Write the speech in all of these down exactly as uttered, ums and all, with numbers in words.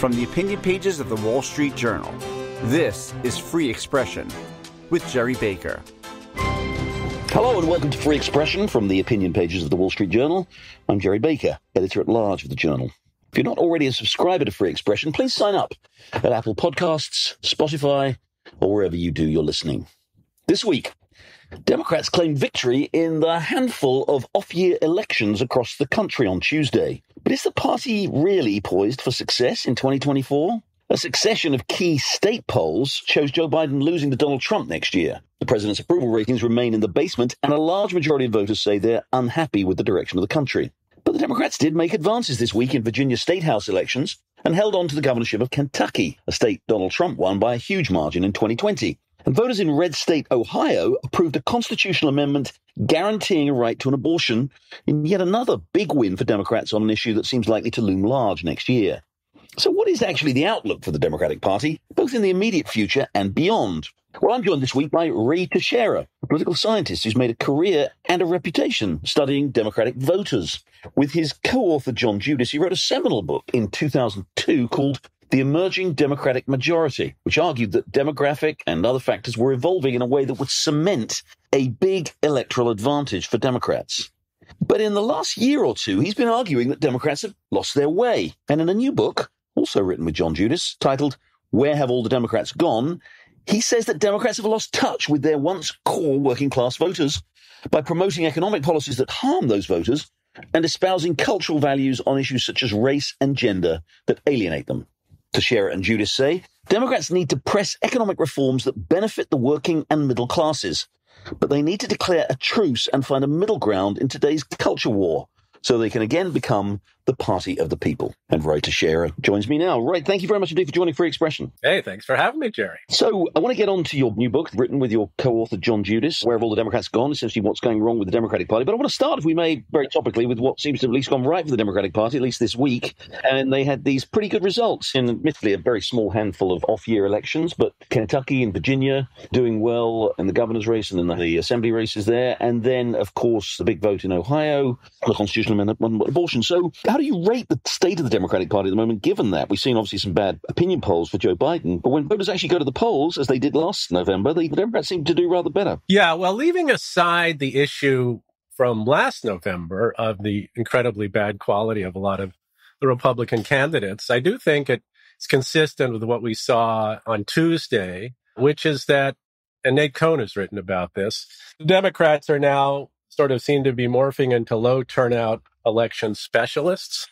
From the opinion pages of the Wall Street Journal, this is Free Expression with Gerry Baker. Hello and welcome to Free Expression from the opinion pages of the Wall Street Journal. I'm Gerry Baker, editor-at-large of the Journal. If you're not already a subscriber to Free Expression, please sign up at Apple Podcasts, Spotify, or wherever you do your listening. This week, Democrats claimed victory in the handful of off-year elections across the country on Tuesday. But is the party really poised for success in twenty twenty-four? A succession of key state polls shows Joe Biden losing to Donald Trump next year. The president's approval ratings remain in the basement, and a large majority of voters say they're unhappy with the direction of the country. But the Democrats did make advances this week in Virginia state house elections and held on to the governorship of Kentucky, a state Donald Trump won by a huge margin in twenty twenty. And voters in red state Ohio approved a constitutional amendment guaranteeing a right to an abortion in yet another big win for Democrats on an issue that seems likely to loom large next year. So what is actually the outlook for the Democratic Party, both in the immediate future and beyond? Well, I'm joined this week by Ruy Teixeira, a political scientist who's made a career and a reputation studying Democratic voters. With his co-author John Judis, he wrote a seminal book in two thousand two called The Emerging Democratic Majority, which argued that demographic and other factors were evolving in a way that would cement a big electoral advantage for Democrats. But in the last year or two, he's been arguing that Democrats have lost their way. And in a new book, also written with John Judis, titled Where Have All the Democrats Gone?, he says that Democrats have lost touch with their once core working-class voters by promoting economic policies that harm those voters and espousing cultural values on issues such as race and gender that alienate them. Teixeira and Judis say Democrats need to press economic reforms that benefit the working and middle classes, but they need to declare a truce and find a middle ground in today's culture war so they can again become the party of the people. And Ruy Teixeira joins me now. Ruy, thank you very much indeed for joining Free Expression. Hey, thanks for having me, Gerry. So I want to get on to your new book, written with your co-author John Judis, Where Have All the Democrats Gone?, essentially what's going wrong with the Democratic Party. But I want to start, if we may, very topically, with what seems to have at least gone right for the Democratic Party, at least this week. And they had these pretty good results in, admittedly, a very small handful of off-year elections, but Kentucky and Virginia doing well in the governor's race and in the assembly races there. And then, of course, the big vote in Ohio, the constitutional amendment on abortion. So how do you rate the state of the Democratic Party at the moment, given that? We've seen, obviously, some bad opinion polls for Joe Biden. But when voters actually go to the polls, as they did last November, the Democrats seem to do rather better. Yeah, well, leaving aside the issue from last November of the incredibly bad quality of a lot of the Republican candidates, I do think it's consistent with what we saw on Tuesday, which is that, and Nate Cohn has written about this, the Democrats are now sort of seem to be morphing into low turnout election specialists.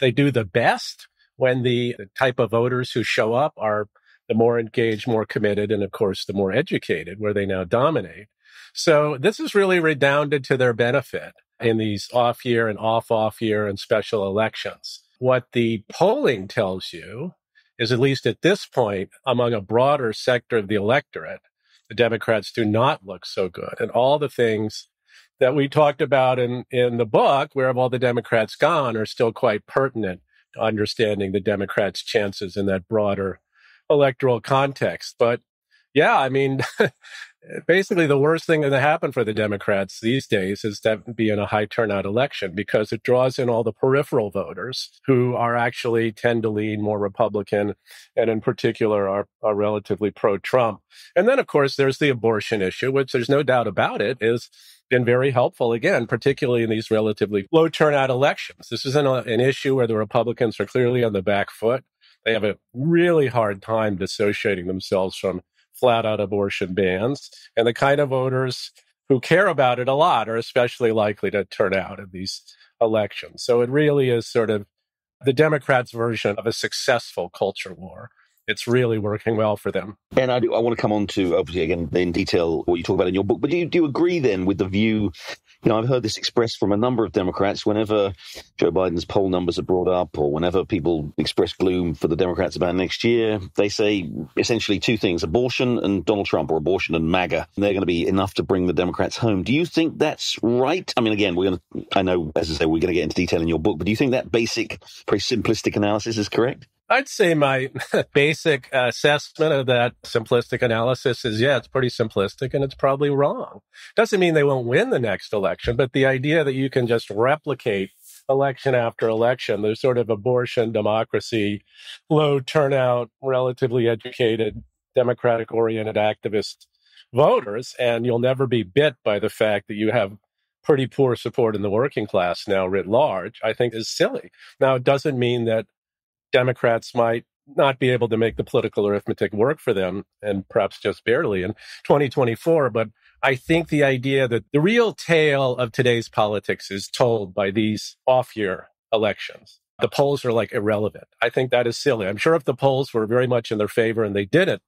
They do the best when the type of voters who show up are the more engaged, more committed, and of course, the more educated, where they now dominate. So this is really redounded to their benefit in these off-year and off-off-year and special elections. What the polling tells you is, at least at this point, among a broader sector of the electorate, the Democrats do not look so good. And all the things that we talked about in, in the book, Where Have All the Democrats Gone?, are still quite pertinent to understanding the Democrats' chances in that broader electoral context. But yeah, I mean, basically the worst thing that happened for the Democrats these days is to be in a high turnout election, because it draws in all the peripheral voters who are actually tend to lean more Republican and in particular are, are relatively pro-Trump. And then, of course, there's the abortion issue, which there's no doubt about it is been very helpful, again, particularly in these relatively low turnout elections. This isn't an, an issue where the Republicans are clearly on the back foot. They have a really hard time dissociating themselves from flat-out abortion bans. And the kind of voters who care about it a lot are especially likely to turn out in these elections. So it really is sort of the Democrats' version of a successful culture war. It's really working well for them. And I do. I want to come on to, obviously, again, in detail what you talk about in your book. But do you, do you agree then with the view, you know, I've heard this expressed from a number of Democrats whenever Joe Biden's poll numbers are brought up or whenever people express gloom for the Democrats about next year, they say essentially two things, abortion and Donald Trump, or abortion and MAGA. And they're going to be enough to bring the Democrats home. Do you think that's right? I mean, again, we're going to, I know, as I say, we're going to get into detail in your book, but do you think that basic, very simplistic analysis is correct? I'd say my basic assessment of that simplistic analysis is, yeah, it's pretty simplistic and it's probably wrong. Doesn't mean they won't win the next election, but the idea that you can just replicate election after election. There's sort of abortion, democracy, low turnout, relatively educated, democratic-oriented activist voters, and you'll never be bit by the fact that you have pretty poor support in the working class now writ large, I think is silly. Now, it doesn't mean that Democrats might not be able to make the political arithmetic work for them, and perhaps just barely in twenty twenty-four. But I think the idea that the real tale of today's politics is told by these off-year elections. The polls are like irrelevant. I think that is silly. I'm sure if the polls were very much in their favor and they didn't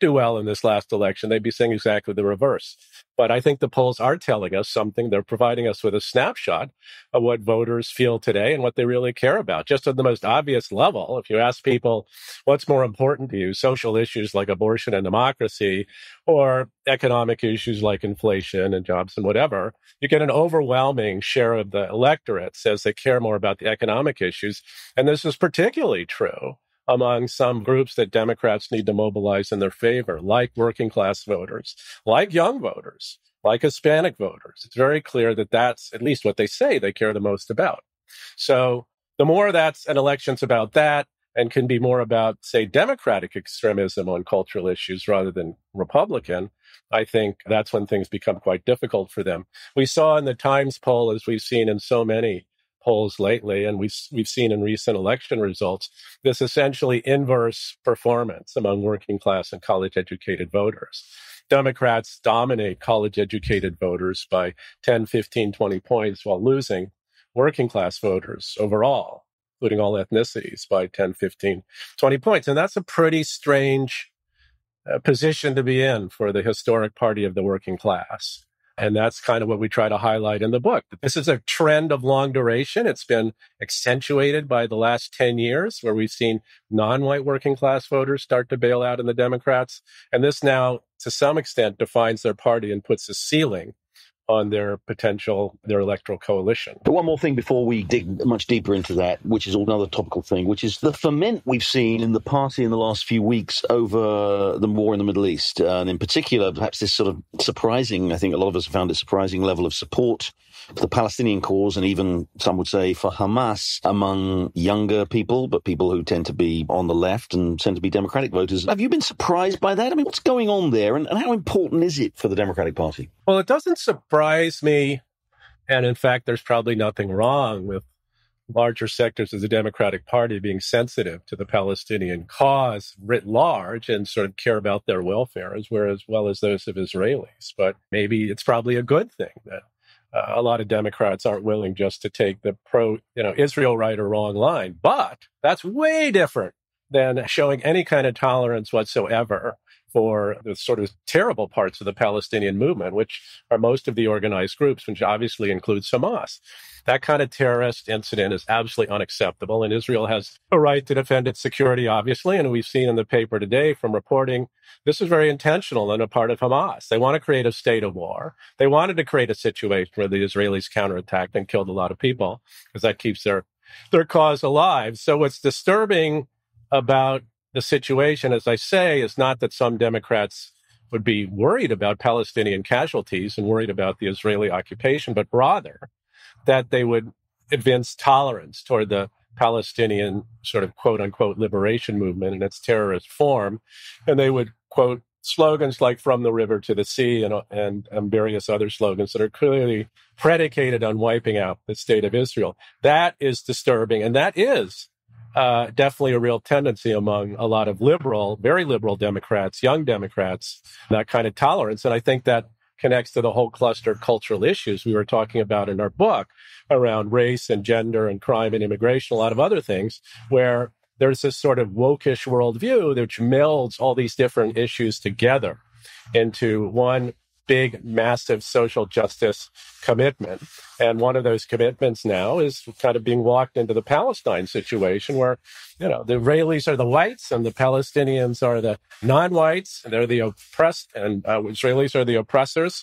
do well in this last election, they'd be saying exactly the reverse. But I think the polls are telling us something. They're providing us with a snapshot of what voters feel today and what they really care about. Just at the most obvious level, if you ask people what's more important to you, social issues like abortion and democracy, or economic issues like inflation and jobs and whatever, you get an overwhelming share of the electorate says they care more about the economic issues. And this is particularly true among some groups that Democrats need to mobilize in their favor, like working class voters, like young voters, like Hispanic voters. It's very clear that that's at least what they say they care the most about. So the more that's an election's about that and can be more about, say, Democratic extremism on cultural issues rather than Republican, I think that's when things become quite difficult for them. We saw in the Times poll, as we've seen in so many polls lately, and we've, we've seen in recent election results, this essentially inverse performance among working class and college-educated voters. Democrats dominate college-educated voters by ten, fifteen, twenty points while losing working class voters overall, including all ethnicities, by ten, fifteen, twenty points. And that's a pretty strange uh, position to be in for the historic party of the working class. And that's kind of what we try to highlight in the book. This is a trend of long duration. It's been accentuated by the last ten years, where we've seen non-white working class voters start to bail out in the Democrats. And this now, to some extent, defines their party and puts a ceiling on their potential, their electoral coalition. But one more thing before we dig much deeper into that, which is another topical thing, which is the ferment we've seen in the party in the last few weeks over the war in the Middle East. And in particular, perhaps this sort of surprising, I think a lot of us found it surprising, level of support for the Palestinian cause, and even some would say for Hamas, among younger people, but people who tend to be on the left and tend to be Democratic voters. Have you been surprised by that? I mean, what's going on there, and, and how important is it for the Democratic Party? Well, it doesn't surprise me. And in fact, there's probably nothing wrong with larger sectors of the Democratic Party being sensitive to the Palestinian cause writ large and sort of care about their welfare as well as those of Israelis. But maybe it's probably a good thing that Uh, a lot of Democrats aren't willing just to take the pro, you know, Israel right or wrong line. But that's way different than showing any kind of tolerance whatsoever for the sort of terrible parts of the Palestinian movement, which are most of the organized groups, which obviously includes Hamas. That kind of terrorist incident is absolutely unacceptable. And Israel has a right to defend its security, obviously. And we've seen in the paper today from reporting, this is very intentional on the part of Hamas. They want to create a state of war. They wanted to create a situation where the Israelis counterattacked and killed a lot of people, because that keeps their, their cause alive. So what's disturbing about the situation, as I say, is not that some Democrats would be worried about Palestinian casualties and worried about the Israeli occupation, but rather that they would evince tolerance toward the Palestinian sort of quote-unquote liberation movement in its terrorist form. And they would quote slogans like "from the river to the sea" and, and, and various other slogans that are clearly predicated on wiping out the state of Israel. That is disturbing, and that is Uh, definitely a real tendency among a lot of liberal, very liberal Democrats, young Democrats, that kind of tolerance. And I think that connects to the whole cluster of cultural issues we were talking about in our book around race and gender and crime and immigration, a lot of other things, where there's this sort of wokish worldview which melds all these different issues together into one big, massive social justice commitment. And one of those commitments now is kind of being walked into the Palestine situation where, you know, the Israelis are the whites and the Palestinians are the non-whites. They're the oppressed and uh, Israelis are the oppressors.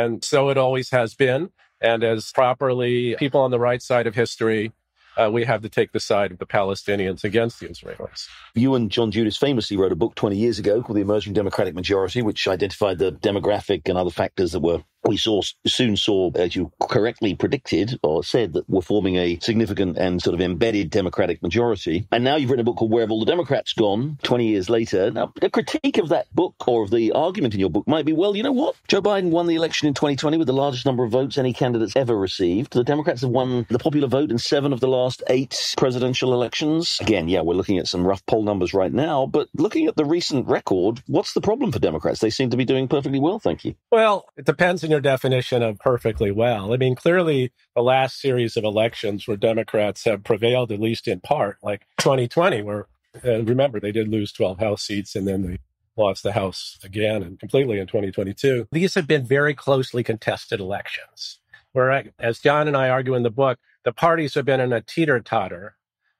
And so it always has been. And as properly people on the right side of history, Uh, we have to take the side of the Palestinians against the Israelis. You and John Judis famously wrote a book twenty years ago called The Emerging Democratic Majority, which identified the demographic and other factors that were We saw, soon saw, as you correctly predicted or said, that we're forming a significant and sort of embedded Democratic majority. And now you've written a book called Where Have All the Democrats Gone? twenty years later. Now, the critique of that book or of the argument in your book might be, well, you know what? Joe Biden won the election in twenty twenty with the largest number of votes any candidate's ever received. The Democrats have won the popular vote in seven of the last eight presidential elections. Again, yeah, we're looking at some rough poll numbers right now, but looking at the recent record, what's the problem for Democrats? They seem to be doing perfectly well, thank you. Well, it depends on your definition of perfectly well. I mean, clearly, the last series of elections where Democrats have prevailed, at least in part, like twenty twenty, where, uh, remember, they did lose twelve House seats and then they lost the House again and completely in twenty twenty-two. These have been very closely contested elections, where, as John and I argue in the book, the parties have been in a teeter-totter,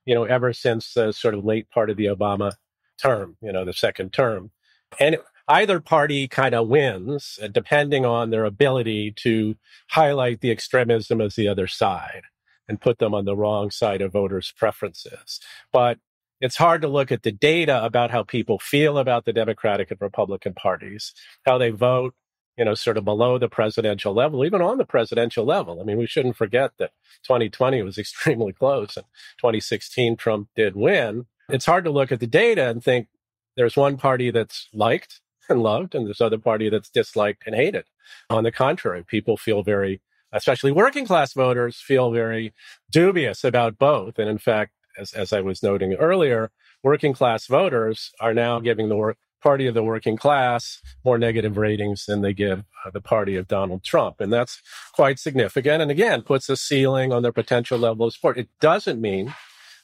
you know, ever since the sort of late part of the Obama term, you know, the second term. And it, either party kind of wins, depending on their ability to highlight the extremism of the other side and put them on the wrong side of voters' preferences. But it's hard to look at the data about how people feel about the Democratic and Republican parties, how they vote, you know, sort of below the presidential level, even on the presidential level. I mean, we shouldn't forget that twenty twenty was extremely close, and twenty sixteen, Trump did win. It's hard to look at the data and think there's one party that's liked and loved, and this other party that's disliked and hated. On the contrary, people feel very, especially working class voters, feel very dubious about both. And in fact, as, as I was noting earlier, working class voters are now giving the work, party of the working class more negative ratings than they give uh, the party of Donald Trump. And that's quite significant. And again, puts a ceiling on their potential level of support. It doesn't mean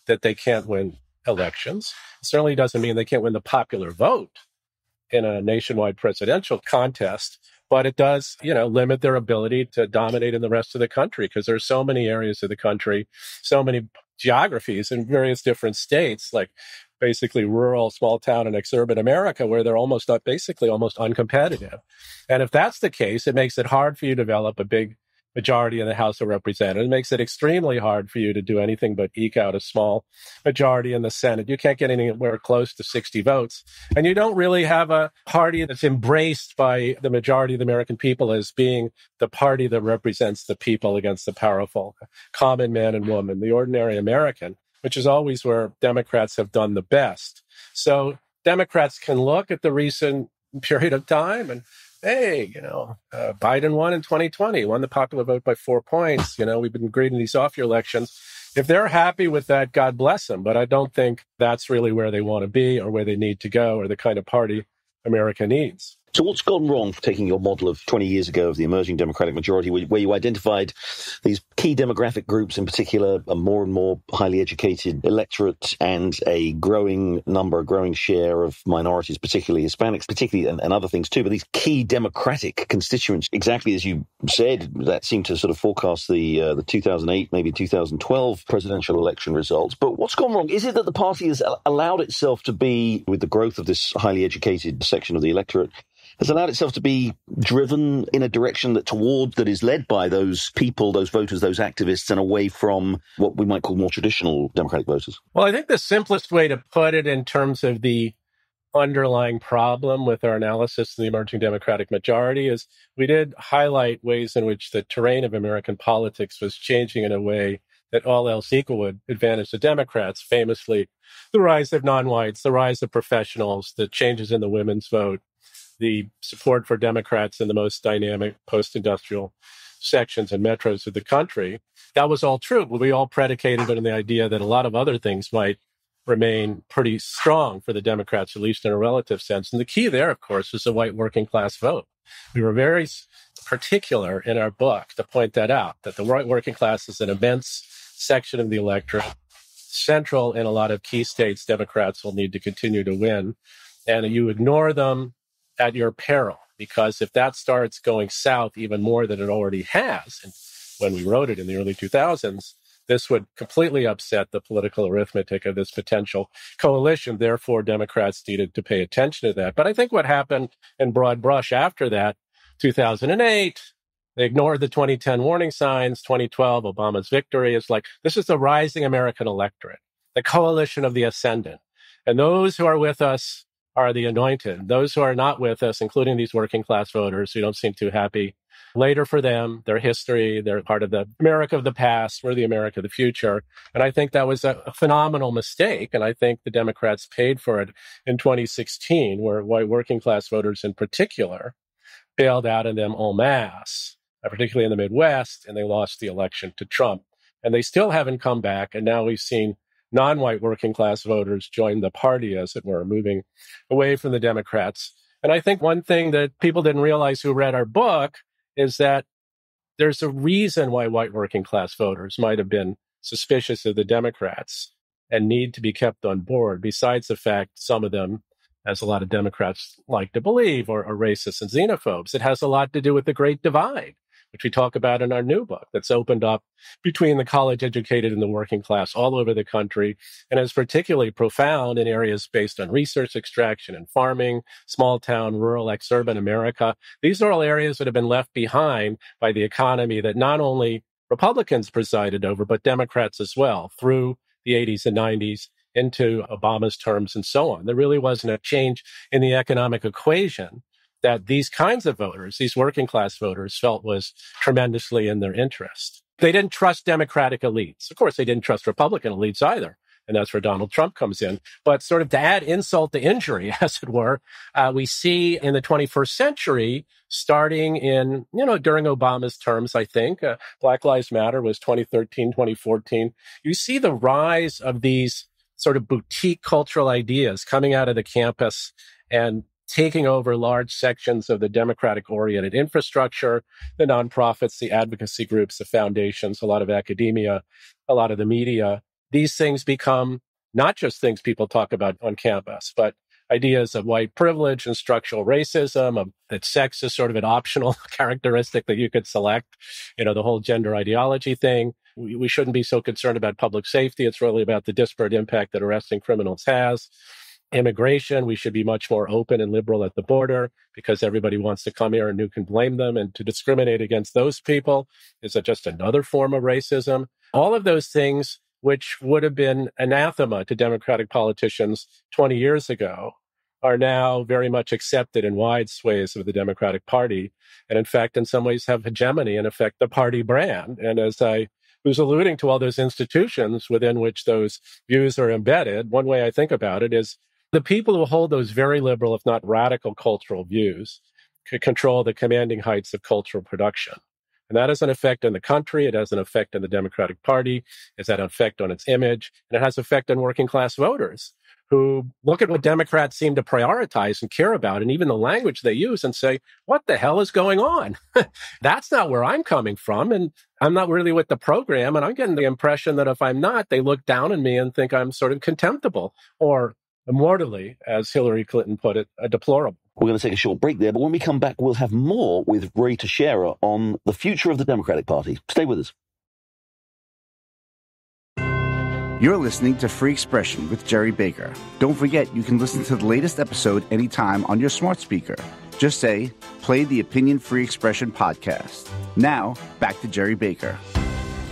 that they can't win elections. It certainly doesn't mean they can't win the popular vote in a nationwide presidential contest, but it does, you know, limit their ability to dominate in the rest of the country because there are so many areas of the country, so many geographies in various different states, like basically rural, small town, and exurban America, where they're almost not, basically almost uncompetitive. And if that's the case, it makes it hard for you to develop a big majority in the House of Representatives. It makes it extremely hard for you to do anything but eke out a small majority in the Senate. You can't get anywhere close to sixty votes. And you don't really have a party that's embraced by the majority of the American people as being the party that represents the people against the powerful, common man and woman, the ordinary American, which is always where Democrats have done the best. So Democrats can look at the recent period of time and, hey, you know, uh, Biden won in twenty twenty, won the popular vote by four points. You know, we've been grading these off-year elections. If they're happy with that, God bless them. But I don't think that's really where they want to be or where they need to go or the kind of party America needs. So what's gone wrong for taking your model of twenty years ago of the emerging Democratic majority, where you identified these key demographic groups in particular, a more and more highly educated electorate and a growing number, a growing share of minorities, particularly Hispanics, particularly and, and other things too, but these key Democratic constituents, exactly as you said, that seemed to sort of forecast the uh, the two thousand eight, maybe two thousand twelve presidential election results. But what's gone wrong? Is it that the party has allowed itself to be, with the growth of this highly educated section of the electorate, has allowed itself to be driven in a direction that toward that is led by those people, those voters, those activists, and away from what we might call more traditional Democratic voters? Well, I think the simplest way to put it in terms of the underlying problem with our analysis of the emerging Democratic majority is we did highlight ways in which the terrain of American politics was changing in a way that all else equal would advantage the Democrats, famously the rise of non-whites, the rise of professionals, the changes in the women's vote, the support for Democrats in the most dynamic post-industrial sections and metros of the country. That was all true, but we all predicated it on the idea that a lot of other things might remain pretty strong for the Democrats, at least in a relative sense. And the key there, of course, is the white working class vote. We were very particular in our book to point that out, that the white working class is an immense section of the electorate, central in a lot of key states Democrats will need to continue to win. And you ignore them at your peril, because if that starts going south even more than it already has, and when we wrote it in the early two thousands, this would completely upset the political arithmetic of this potential coalition. Therefore, Democrats needed to pay attention to that. But I think what happened in broad brush after that, two thousand eight, they ignored the twenty ten warning signs, twenty twelve, Obama's victory. It's like, this is the rising American electorate, the coalition of the ascendant. And those who are with us are the anointed. Those who are not with us, including these working class voters who don't seem too happy later for them, their history, they're part of the America of the past, we're the America of the future. And I think that was a, a phenomenal mistake. And I think the Democrats paid for it in twenty sixteen, where white working class voters in particular bailed out on them en masse, particularly in the Midwest, and they lost the election to Trump. And they still haven't come back. And now we've seen non-white working class voters join the party, as it were, moving away from the Democrats. And I think one thing that people didn't realize who read our book is that there's a reason why white working class voters might have been suspicious of the Democrats and need to be kept on board, besides the fact some of them, as a lot of Democrats like to believe, are, are racist and xenophobes. It has a lot to do with the Great Divide, which we talk about in our new book, that's opened up between the college-educated and the working class all over the country, and is particularly profound in areas based on research extraction and farming, small-town, rural, exurban America. These are all areas that have been left behind by the economy that not only Republicans presided over, but Democrats as well, through the eighties and nineties, into Obama's terms and so on. There really wasn't a change in the economic equation that these kinds of voters, these working class voters, felt was tremendously in their interest. They didn't trust Democratic elites. Of course, they didn't trust Republican elites either. And that's where Donald Trump comes in. But sort of to add insult to injury, as it were, uh, we see in the twenty-first century, starting in, you know, during Obama's terms, I think, uh, Black Lives Matter was twenty thirteen, twenty fourteen. You see the rise of these sort of boutique cultural ideas coming out of the campus and taking over large sections of the democratic-oriented infrastructure, the nonprofits, the advocacy groups, the foundations, a lot of academia, a lot of the media. These things become not just things people talk about on campus, but ideas of white privilege and structural racism, of, that sex is sort of an optional characteristic that you could select, you know, the whole gender ideology thing. We, we shouldn't be so concerned about public safety. It's really about the disparate impact that arresting criminals has. Immigration, we should be much more open and liberal at the border because everybody wants to come here and who can blame them, and to discriminate against those people is just another form of racism. All of those things which would have been anathema to Democratic politicians twenty years ago are now very much accepted in wide swathes of the Democratic Party, and in fact, in some ways have hegemony and affect the party brand. And as I who's alluding to all those institutions within which those views are embedded, one way I think about it is the people who hold those very liberal, if not radical, cultural views could control the commanding heights of cultural production. And that has an effect on the country. It has an effect on the Democratic Party. It has an effect on its image. And it has an effect on working class voters who look at what Democrats seem to prioritize and care about, and even the language they use, and say, what the hell is going on? That's not where I'm coming from, and I'm not really with the program. And I'm getting the impression that if I'm not, they look down on me and think I'm sort of contemptible, or mortally, as Hillary Clinton put it, a deplorable. We're going to take a short break there, but when we come back, we'll have more with Ruy Teixeira on the future of the Democratic Party. Stay with us. You're listening to Free Expression with Gerry Baker. Don't forget, you can listen to the latest episode anytime on your smart speaker. Just say, play the Opinion Free Expression podcast. Now, back to Gerry Baker.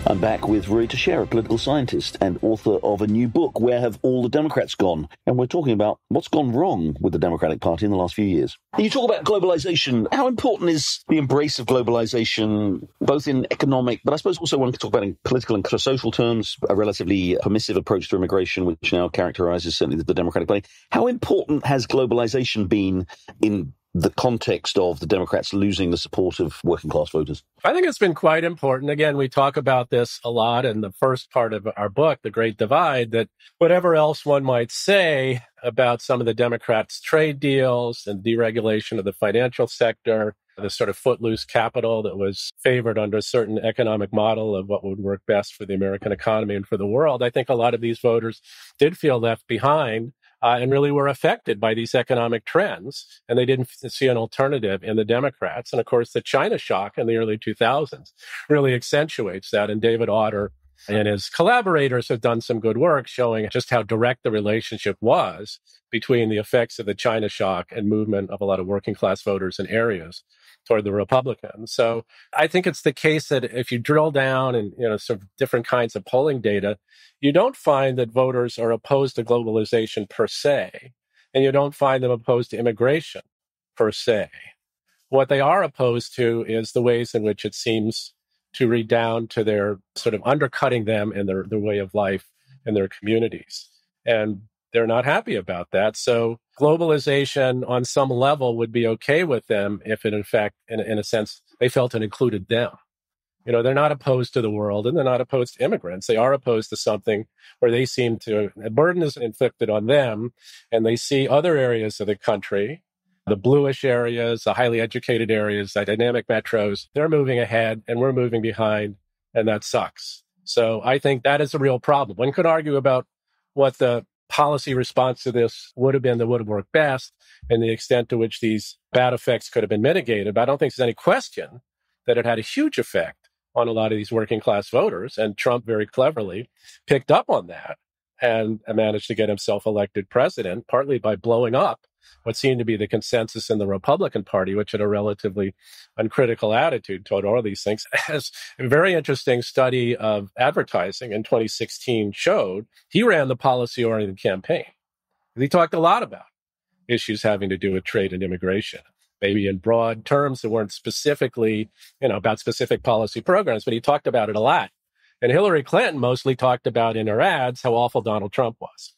I'm back with Ruy Teixeira, political scientist and author of a new book, Where Have All the Democrats Gone? And we're talking about what's gone wrong with the Democratic Party in the last few years. You talk about globalization. How important is the embrace of globalization, both in economic, but I suppose also one could talk about in political and social terms, a relatively permissive approach to immigration, which now characterizes certainly the Democratic Party. How important has globalization been in the context of the Democrats losing the support of working class voters? I think it's been quite important. Again, we talk about this a lot in the first part of our book, The Great Divide, that whatever else one might say about some of the Democrats' trade deals and deregulation of the financial sector, the sort of footloose capital that was favored under a certain economic model of what would work best for the American economy and for the world, I think a lot of these voters did feel left behind. Uh, and really were affected by these economic trends, and they didn't f- see an alternative in the Democrats. And of course, the China shock in the early two thousands really accentuates that. And David Autor and his collaborators have done some good work showing just how direct the relationship was between the effects of the China shock and movement of a lot of working class voters in areas toward the Republicans. So I think it's the case that if you drill down and, you know, sort of different kinds of polling data, you don't find that voters are opposed to globalization per se, and you don't find them opposed to immigration per se. What they are opposed to is the ways in which it seems to redound to their sort of undercutting them and their, their way of life and their communities. And they're not happy about that. So globalization on some level would be okay with them if it, in fact, in, in a sense, they felt it included them. You know, they're not opposed to the world and they're not opposed to immigrants. They are opposed to something where they seem to, a burden is inflicted on them, and they see other areas of the country, the bluish areas, the highly educated areas, the dynamic metros, they're moving ahead and we're moving behind, and that sucks. So I think that is a real problem. One could argue about what the policy response to this would have been that would have worked best and the extent to which these bad effects could have been mitigated. But I don't think there's any question that it had a huge effect on a lot of these working class voters. And Trump very cleverly picked up on that and managed to get himself elected president, partly by blowing up what seemed to be the consensus in the Republican Party, which had a relatively uncritical attitude toward all these things. As a very interesting study of advertising in twenty sixteen showed, he ran the policy-oriented campaign. He talked a lot about issues having to do with trade and immigration, maybe in broad terms that weren't specifically, you know, about specific policy programs, but he talked about it a lot. And Hillary Clinton mostly talked about in her ads how awful Donald Trump was.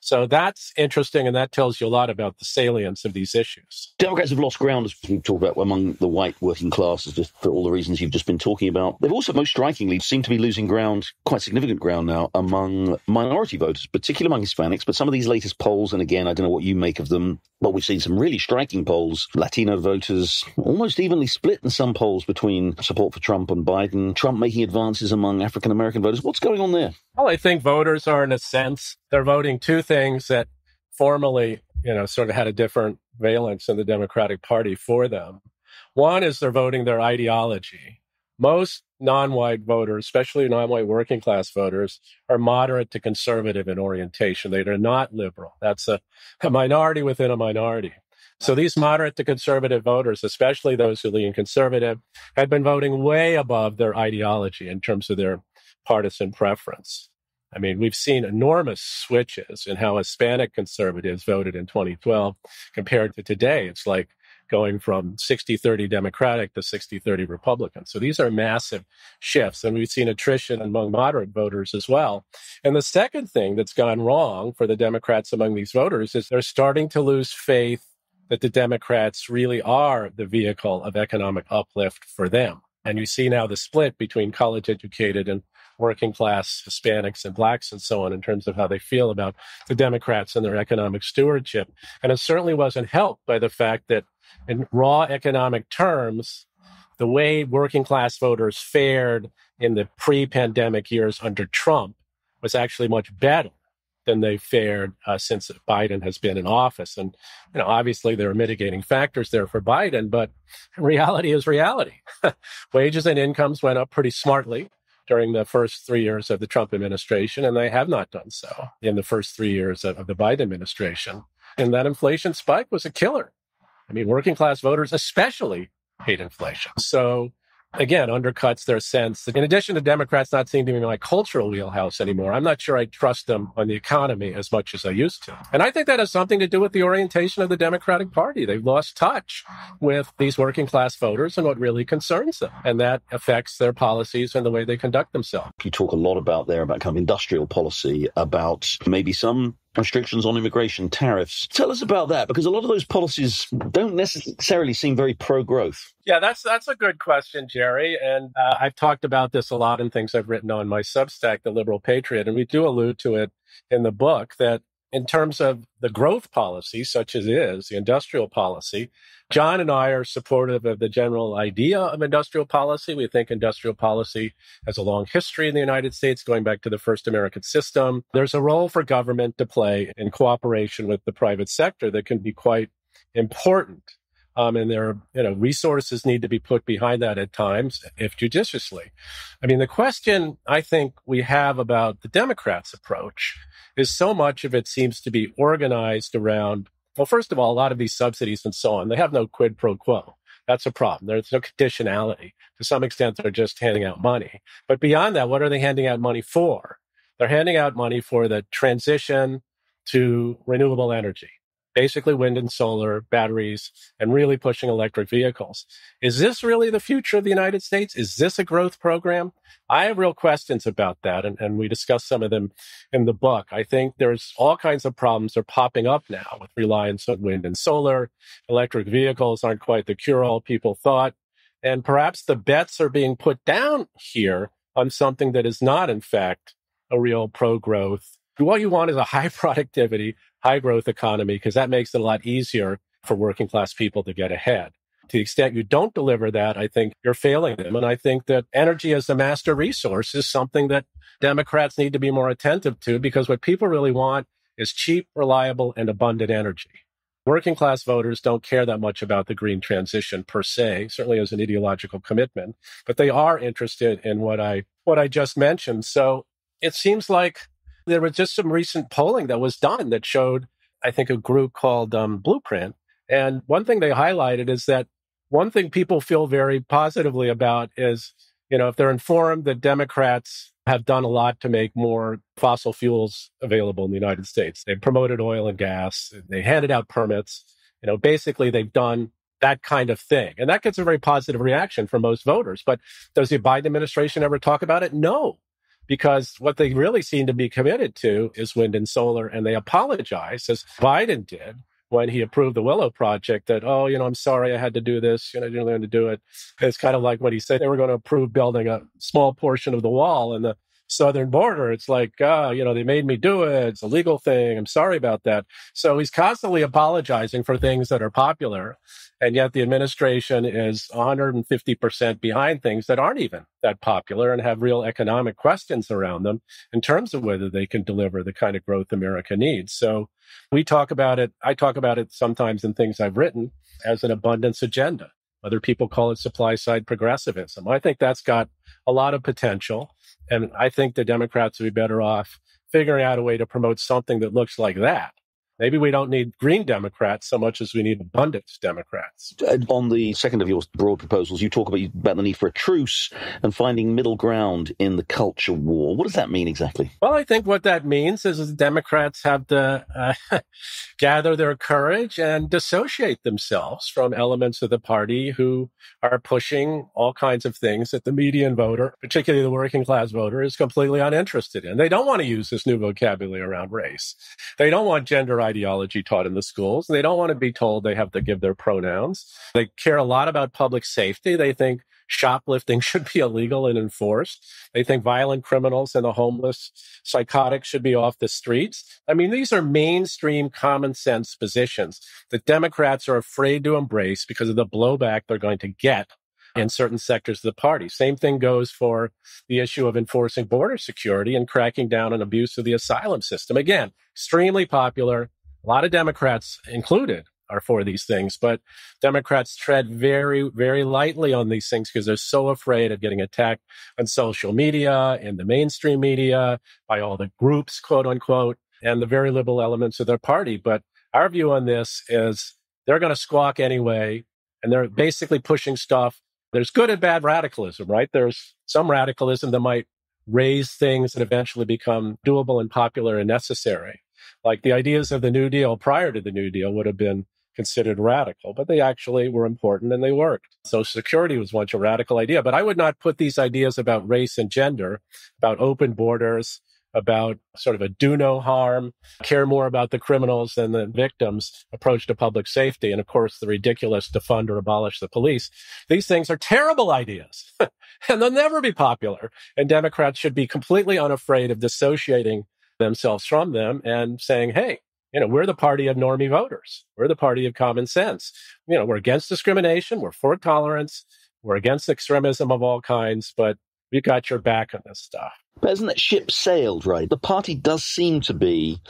So that's interesting, and that tells you a lot about the salience of these issues. Democrats have lost ground, as we talked about, among the white working class, just for all the reasons you've just been talking about. They've also, most strikingly, seem to be losing ground, quite significant ground now, among minority voters, particularly among Hispanics. But some of these latest polls, and again, I don't know what you make of them, but we've seen some really striking polls. Latino voters almost evenly split in some polls between support for Trump and Biden. Trump making advances among African-American voters. What's going on there? Well, I think voters are, in a sense, they're voting two things that formerly, you know, sort of had a different valence in the Democratic Party for them. One is they're voting their ideology. Most non-white voters, especially non-white working class voters, are moderate to conservative in orientation. They are not liberal. That's a, a minority within a minority. So these moderate to conservative voters, especially those who lean conservative, had been voting way above their ideology in terms of their partisan preference. I mean, we've seen enormous switches in how Hispanic conservatives voted in twenty twelve compared to today. It's like going from sixty thirty Democratic to sixty thirty Republican. So these are massive shifts. And we've seen attrition among moderate voters as well. And the second thing that's gone wrong for the Democrats among these voters is they're starting to lose faith that the Democrats really are the vehicle of economic uplift for them. And you see now the split between college-educated and working-class Hispanics and Blacks and so on in terms of how they feel about the Democrats and their economic stewardship. And it certainly wasn't helped by the fact that in raw economic terms, the way working-class voters fared in the pre-pandemic years under Trump was actually much better than they fared uh, since Biden has been in office. And, you know, obviously there are mitigating factors there for Biden, but reality is reality. Wages and incomes went up pretty smartly during the first three years of the Trump administration, and they have not done so in the first three years of, of the Biden administration. And that inflation spike was a killer. I mean, working class voters especially hate inflation. So again, undercuts their sense that in addition to Democrats not seeming to be my cultural wheelhouse anymore, I'm not sure I trust them on the economy as much as I used to. And I think that has something to do with the orientation of the Democratic Party. They've lost touch with these working class voters and what really concerns them. And that affects their policies and the way they conduct themselves. You talk a lot about there about kind of industrial policy, about maybe some restrictions on immigration, tariffs. Tell us about that, because a lot of those policies don't necessarily seem very pro-growth. Yeah, that's that's a good question, Jerry. And uh, I've talked about this a lot in things I've written on my Substack, The Liberal Patriot, and we do allude to it in the book that in terms of the growth policy, such as is the industrial policy, John and I are supportive of the general idea of industrial policy. We think industrial policy has a long history in the United States, going back to the first American system. There's a role for government to play in cooperation with the private sector that can be quite important. Um, and there are, you know, resources need to be put behind that at times, if judiciously. I mean, the question I think we have about the Democrats' approach is so much of it seems to be organized around, well, first of all, a lot of these subsidies and so on, they have no quid pro quo. That's a problem. There's no conditionality. To some extent, they're just handing out money. But beyond that, what are they handing out money for? They're handing out money for the transition to renewable energy. basically wind and solar, batteries, and really pushing electric vehicles. Is this really the future of the United States? Is this a growth program? I have real questions about that, and, and we discuss some of them in the book. I think there's all kinds of problems that are popping up now with reliance on wind and solar. Electric vehicles aren't quite the cure-all people thought. And perhaps the bets are being put down here on something that is not, in fact, a real pro-growth. What you want is a high productivity, high growth economy, because that makes it a lot easier for working class people to get ahead. To the extent you don't deliver that, I think you're failing them. And I think that energy as the master resource is something that Democrats need to be more attentive to, because what people really want is cheap, reliable, and abundant energy. Working class voters don't care that much about the green transition per se, certainly as an ideological commitment, but they are interested in what I what I just mentioned. So it seems like there was just some recent polling that was done that showed, I think, a group called um, Blueprint. And one thing they highlighted is that one thing people feel very positively about is, you know, if they're informed that Democrats have done a lot to make more fossil fuels available in the United States. They promoted oil and gas. They handed out permits. You know, basically, they've done that kind of thing. And that gets a very positive reaction from most voters. But does the Biden administration ever talk about it? No. Because what they really seem to be committed to is wind and solar. And they apologize, as Biden did when he approved the Willow Project, that, oh, you know, I'm sorry I had to do this. You know, I didn't learn to do it. It's kind of like what he said, they were going to approve building a small portion of the wall in the southern border. It's like, oh, you know, they made me do it. It's a legal thing. I'm sorry about that. So he's constantly apologizing for things that are popular. And yet the administration is one hundred fifty percent behind things that aren't even that popular and have real economic questions around them in terms of whether they can deliver the kind of growth America needs. So we talk about it. I talk about it sometimes in things I've written as an abundance agenda. Other people call it supply side progressivism. I think that's got a lot of potential. And I think the Democrats would be better off figuring out a way to promote something that looks like that. Maybe we don't need green Democrats so much as we need abundant Democrats. On the second of your broad proposals, you talk about, about the need for a truce and finding middle ground in the culture war. What does that mean exactly? Well, I think what that means is that Democrats have to uh, gather their courage and dissociate themselves from elements of the party who are pushing all kinds of things that the median voter, particularly the working class voter, is completely uninterested in. They don't want to use this new vocabulary around race. They don't want gender ideology taught in the schools. They don't want to be told they have to give their pronouns. They care a lot about public safety. They think shoplifting should be illegal and enforced. They think violent criminals and the homeless, psychotic should be off the streets. I mean, these are mainstream common sense positions that Democrats are afraid to embrace because of the blowback they're going to get in certain sectors of the party. Same thing goes for the issue of enforcing border security and cracking down on abuse of the asylum system. Again, extremely popular. A lot of Democrats included are for these things, but Democrats tread very, very lightly on these things because they're so afraid of getting attacked on social media, in the mainstream media, by all the groups, quote unquote, and the very liberal elements of their party. But our view on this is they're going to squawk anyway, and they're basically pushing stuff. There's good and bad radicalism, right? There's some radicalism that might raise things that eventually become doable and popular and necessary. Like the ideas of the New Deal prior to the New Deal would have been considered radical, but they actually were important and they worked. Social Security was once a radical idea, but I would not put these ideas about race and gender, about open borders, about sort of a do no harm, care more about the criminals than the victims approach to public safety. And of course, the ridiculous defund or abolish the police. These things are terrible ideas and they'll never be popular. And Democrats should be completely unafraid of dissociating themselves from them and saying, hey, you know, we're the party of normie voters. We're the party of common sense. You know, we're against discrimination. We're for tolerance. We're against extremism of all kinds, but we've got your back on this stuff. But isn't that ship sailed, right? The party does seem to be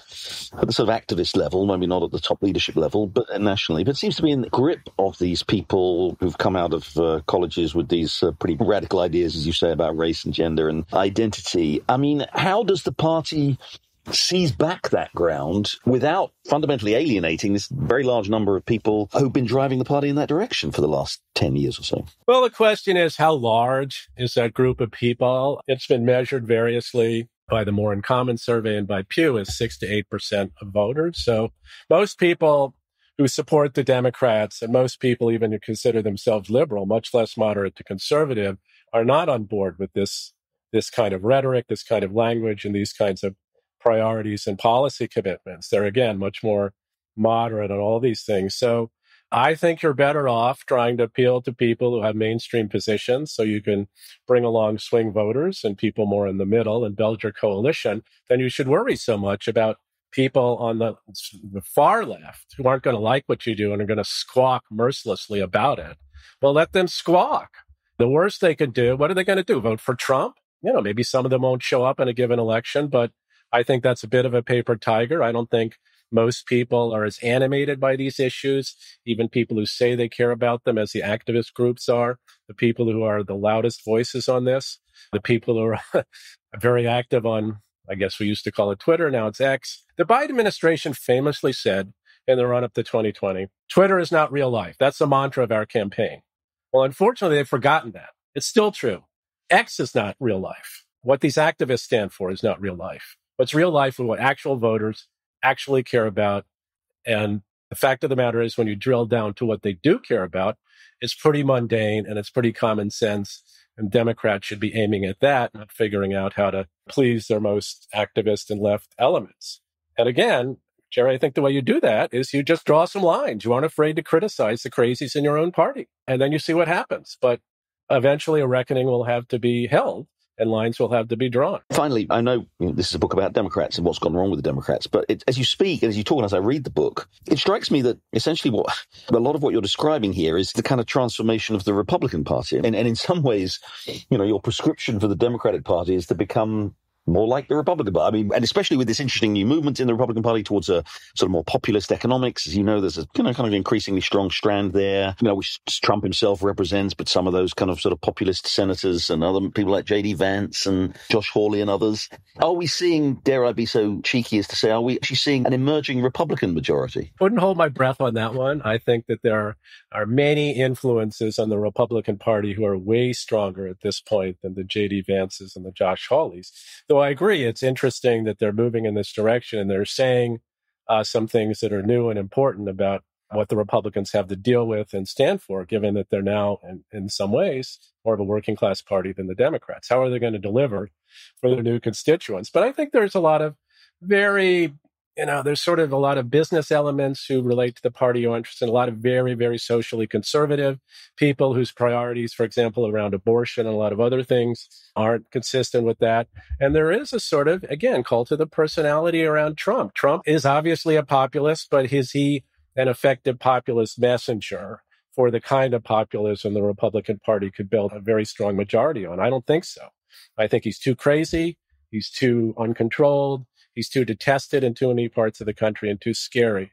at the sort of activist level, maybe not at the top leadership level, but nationally, but it seems to be in the grip of these people who've come out of uh, colleges with these uh, pretty radical ideas, as you say, about race and gender and identity. I mean, how does the party seize back that ground without fundamentally alienating this very large number of people who've been driving the party in that direction for the last ten years or so? Well, the question is, how large is that group of people? It's been measured variously. by the More In Common survey and by Pew is six to eight percent of voters. So most people who support the Democrats, and most people even who consider themselves liberal, much less moderate to conservative, are not on board with this, this kind of rhetoric, this kind of language, and these kinds of priorities and policy commitments. They're, again, much more moderate on all these things. So I think you're better off trying to appeal to people who have mainstream positions so you can bring along swing voters and people more in the middle and build your coalition. Then you should worry so much about people on the, the far left who aren't going to like what you do and are going to squawk mercilessly about it. Well, let them squawk. The worst they can do, what are they going to do? Vote for Trump? You know, maybe some of them won't show up in a given election, but I think that's a bit of a paper tiger. I don't think most people are as animated by these issues, even people who say they care about them, as the activist groups are, the people who are the loudest voices on this, the people who are very active on, I guess we used to call it Twitter, now it's X. The Biden administration famously said in the run-up to twenty twenty, Twitter is not real life. That's the mantra of our campaign. Well, unfortunately, they've forgotten that. It's still true. X is not real life. What these activists stand for is not real life. What's real life is what actual voters actually care about. And the fact of the matter is, when you drill down to what they do care about, it's pretty mundane and it's pretty common sense. And Democrats should be aiming at that, not figuring out how to please their most activist and left elements. And again, Gerry, I think the way you do that is you just draw some lines. You aren't afraid to criticize the crazies in your own party. And then you see what happens. But eventually a reckoning will have to be held, and lines will have to be drawn. Finally, I know this is a book about Democrats and what's gone wrong with the Democrats, but it, as you speak and as you talk and as I read the book, it strikes me that essentially what a lot of what you're describing here is the kind of transformation of the Republican Party. And, and in some ways, you know, your prescription for the Democratic Party is to become more like the Republican Party. I mean, and especially with this interesting new movement in the Republican Party towards a sort of more populist economics. As you know, there's a you know, kind of increasingly strong strand there, you know, which Trump himself represents, but some of those kind of sort of populist senators and other people like J D Vance and Josh Hawley and others. Are we seeing, dare I be so cheeky as to say, are we actually seeing an emerging Republican majority? Wouldn't hold my breath on that one. I think that there are many influences on the Republican Party who are way stronger at this point than the J D Vances and the Josh Hawleys. The So I agree, it's interesting that they're moving in this direction and they're saying uh, some things that are new and important about what the Republicans have to deal with and stand for, given that they're now, in, in some ways, more of a working class party than the Democrats. How are they going to deliver for their new constituents? But I think there's a lot of very, you know, there's sort of a lot of business elements who relate to the party you're interested in, a lot of very, very socially conservative people whose priorities, for example, around abortion and a lot of other things aren't consistent with that. And there is a sort of, again, cult of the personality around Trump. Trump is obviously a populist, but is he an effective populist messenger for the kind of populism the Republican Party could build a very strong majority on? I don't think so. I think he's too crazy. He's too uncontrolled. He's too detested in too many parts of the country and too scary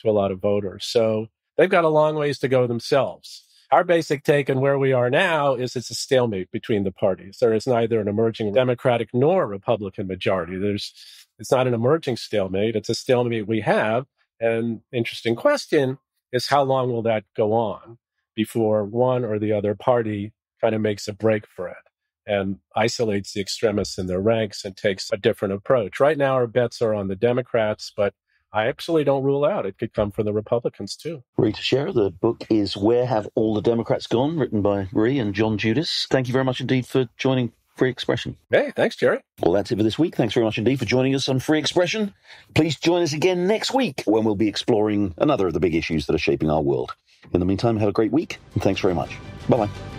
to a lot of voters. So they've got a long ways to go themselves. Our basic take on where we are now is it's a stalemate between the parties. There is neither an emerging Democratic nor Republican majority. There's, it's not an emerging stalemate. It's a stalemate we have. And interesting question is, how long will that go on before one or the other party kind of makes a break for it and isolates the extremists in their ranks and takes a different approach? Right now, our bets are on the Democrats, but I absolutely don't rule out it could come from the Republicans too. Ruy Teixeira, the book is Where Have All the Democrats Gone?, written by Ruy and John Judis. Thank you very much indeed for joining Free Expression. Hey, thanks, Gerry. Well, that's it for this week. Thanks very much indeed for joining us on Free Expression. Please join us again next week when we'll be exploring another of the big issues that are shaping our world. In the meantime, have a great week, and thanks very much. Bye-bye.